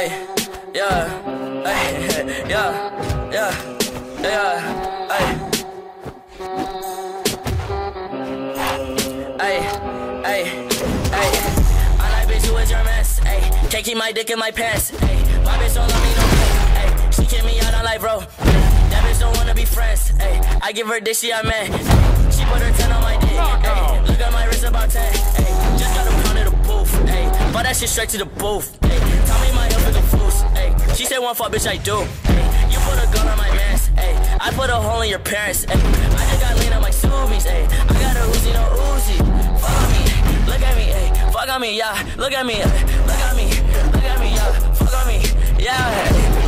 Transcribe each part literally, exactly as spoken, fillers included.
Ay, yeah, ay, yeah, yeah, yeah, ay, ay, ay, ay. I like bitch who is your mess, ay. Can't keep my dick in my pants, ay. My bitch don't love me no more, ay. She kick me out on life, bro. That bitch don't wanna be friends, ay. I give her dick, she a man. She put her ten on my dick, ay. Look at my wrist, about ten, ay. Just got a pound of the booth, ay. Bought that shit straight to the booth, ay. Tell me my help is a foos, ayy. She said one fuck, bitch, I do. Ay. You put a gun on my mans, ayy. I put a hole in your parents, ayy. I just got lean on my sumis, ayy. I got a Uzi, no Uzi. Fuck on me, look at me, ayy. Fuck on me, yeah. Look at me, ayy. Look at me, look at me, yeah. Fuck on me, yeah.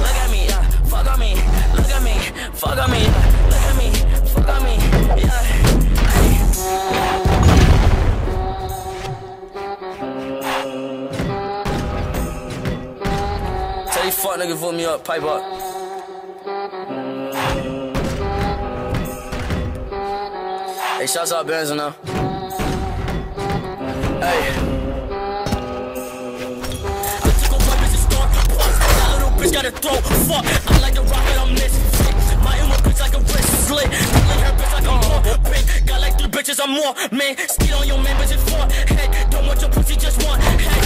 Look at me, yeah. Fuck on me, look at me, fuck on me, yeah. Look at me, fuck on me, yeah. Ayy. Fuck nigga, vote me up, pipe up. Hey, shouts out Benzo now. Hey. I took a weapon to start the bus. That little bitch got a throat. Fuck, I like to rock it, I'm missing. My humor bitch like a wrist slit. I like her bitch like a more bitch. Got like three bitches, I'm more, man. Skid on your man, bitch, it's four. Hey, don't want your pussy, just one. Hey.